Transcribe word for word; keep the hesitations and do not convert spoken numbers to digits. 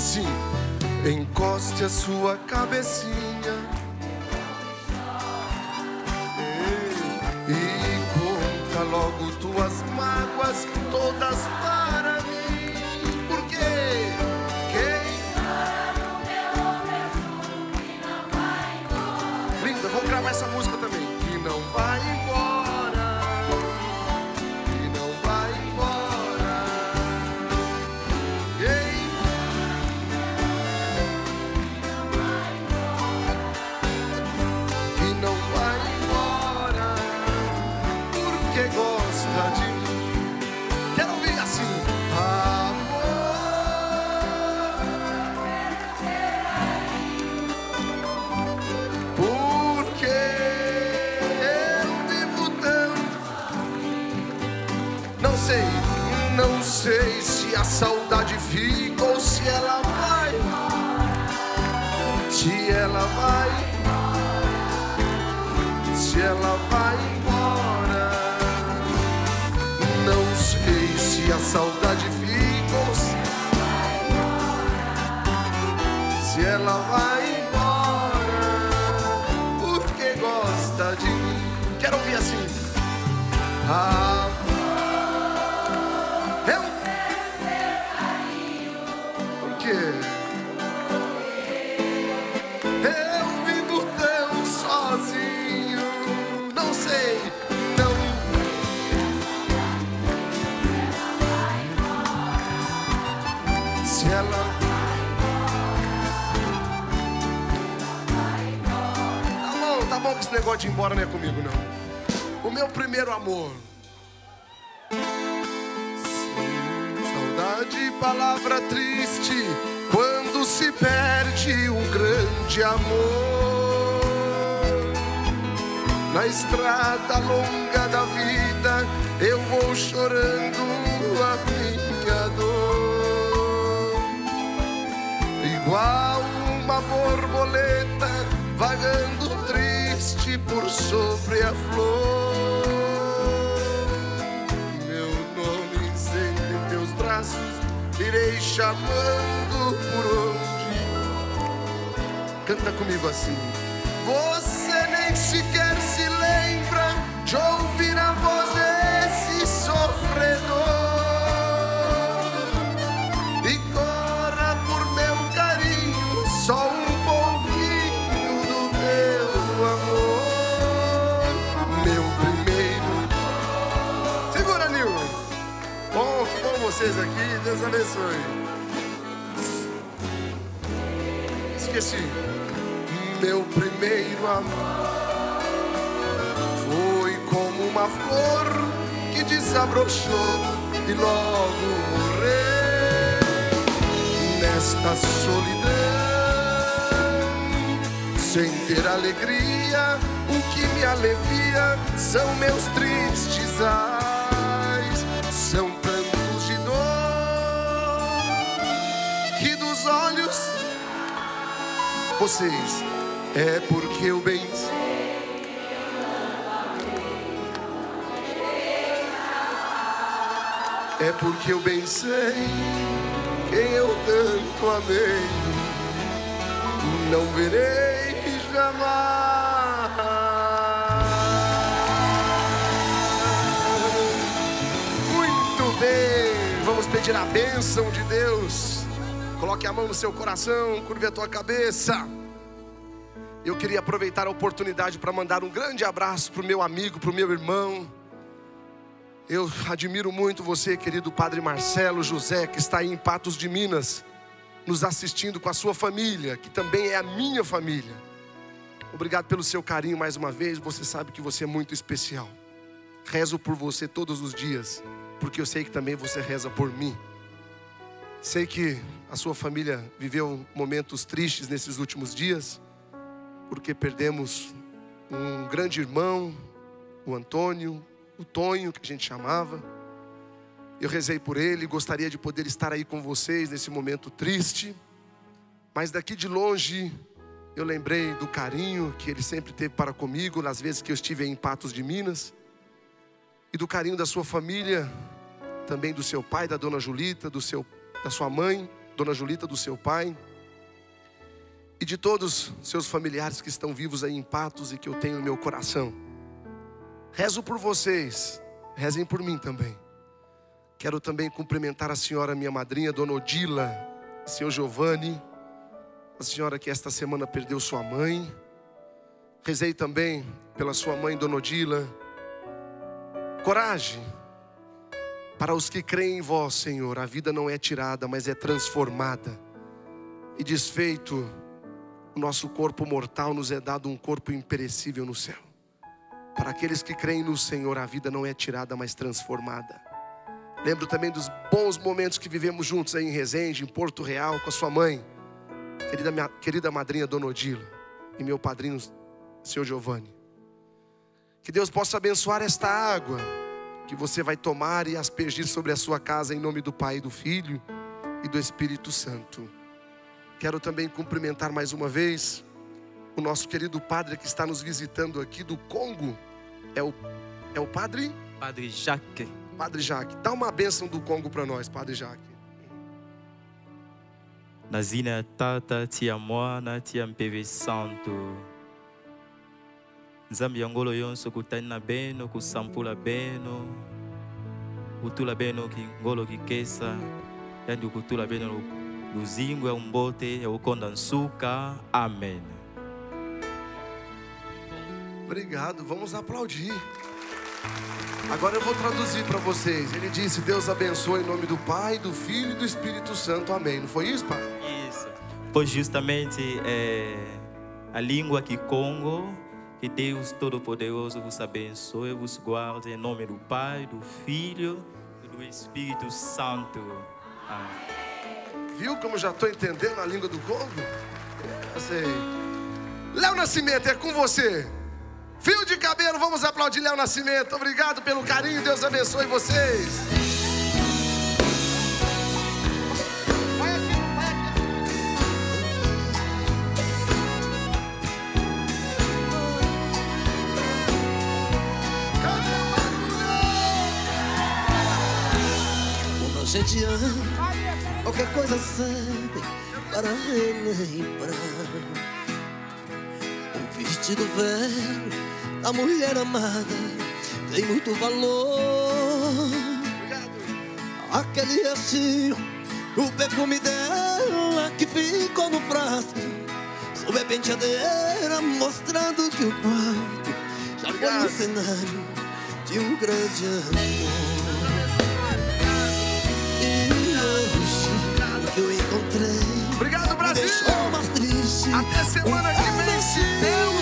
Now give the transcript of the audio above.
assim. Encoste a sua cabecinha e conta logo tuas mágoas todas para mim. Por quê? Quem para o meu amor que não vai embora. Linda, vou gravar essa música também. Que não vai embora. Não sei se a saudade fica ou se ela vai, se ela vai, se ela vai embora. Não sei se a saudade fica ou se ela vai, se ela vai embora, porque gosta de mim. Quero ouvir assim. Ah, esse negócio de ir embora não é comigo, não. O meu primeiro amor. Sim, saudade, palavra triste, quando se perde um grande amor. Na estrada longa da vida, eu vou chorando a minha dor. Igual uma borboleta vagando por sobre a flor, meu nome entre teus braços, irei chamando por onde. Canta comigo assim. Você nem sequer se lembra de ouvir a voz desse sofredor, e cora por meu carinho só um vocês aqui, Deus abençoe. Esqueci. Meu primeiro amor foi como uma flor que desabrochou e logo morreu. Nesta solidão, sem ter alegria, o que me alivia são meus tristes ais, são olhos vocês. É porque eu bem É porque eu bem sei quem eu tanto amei, não verei jamais. Muito bem, vamos pedir a bênção de Deus. Coloque a mão no seu coração, curve a tua cabeça. Eu queria aproveitar a oportunidade para mandar um grande abraço para o meu amigo, para o meu irmão. Eu admiro muito você, querido Padre Marcelo José, que está aí em Patos de Minas, nos assistindo com a sua família, que também é a minha família. Obrigado pelo seu carinho mais uma vez, você sabe que você é muito especial. Rezo por você todos os dias, porque eu sei que também você reza por mim. Sei que a sua família viveu momentos tristes nesses últimos dias, porque perdemos um grande irmão, o Antônio, o Tonho, que a gente chamava. Eu rezei por ele, gostaria de poder estar aí com vocês nesse momento triste. Mas daqui de longe, eu lembrei do carinho que ele sempre teve para comigo, nas vezes que eu estive em Patos de Minas. E do carinho da sua família, também do seu pai, da Dona Julita, do seu pai, da sua mãe, Dona Julita, do seu pai, e de todos seus familiares que estão vivos aí em Patos e que eu tenho no meu coração. Rezo por vocês, rezem por mim também. Quero também cumprimentar a senhora, minha madrinha, Dona Odila, senhor Giovanni, a senhora que esta semana perdeu sua mãe. Rezei também pela sua mãe, Dona Odila. Coragem para os que creem em vós, Senhor. A vida não é tirada, mas é transformada. E desfeito o nosso corpo mortal, nos é dado um corpo imperecível no céu. Para aqueles que creem no Senhor, a vida não é tirada, mas transformada. Lembro também dos bons momentos que vivemos juntos aí em Resende, em Porto Real, com a sua mãe, querida, minha, querida madrinha Dona Odila, e meu padrinho, senhor Giovanni. Que Deus possa abençoar esta água que você vai tomar e aspergir sobre a sua casa, em nome do Pai, do Filho e do Espírito Santo. Quero também cumprimentar mais uma vez o nosso querido padre que está nos visitando aqui do Congo. É o, é o padre? Padre Jacques. Padre Jacques, dá uma bênção do Congo para nós, Padre Jacques. Nazina tata tia moana tia mpeve santo. Nzambi angolo yonso kutana beno kusampula beno. Kutula beno kingolo kikesa. Yandi kutula beno luzingo ya umbote ya ukonda nsuka. Amém. Obrigado, vamos aplaudir. Agora eu vou traduzir para vocês. Ele disse: Deus abençoe em nome do Pai, do Filho e do Espírito Santo. Amém. Não foi isso, pai? Isso. Foi justamente é, a língua que Congo. Que Deus Todo-Poderoso vos abençoe, vos guarde em nome do Pai, do Filho e do Espírito Santo. Amém. Viu como já estou entendendo a língua do Congo? Eu sei. Léo Nascimento, é com você. Fio de cabelo, vamos aplaudir Léo Nascimento. Obrigado pelo carinho, Deus abençoe vocês. Vai aqui, vai aqui. Uma gente ama, qualquer coisa serve para relembrar. Vestido velho da mulher amada tem muito valor. Obrigado. Aquele recheio, o perfume dela que ficou no prato, sob a penteadeira mostrando que o quarto já foi o cenário de um grande amor. E hoje o que eu encontrei. Obrigado, Brasil. Me deixou mais triste. Até semana que vem.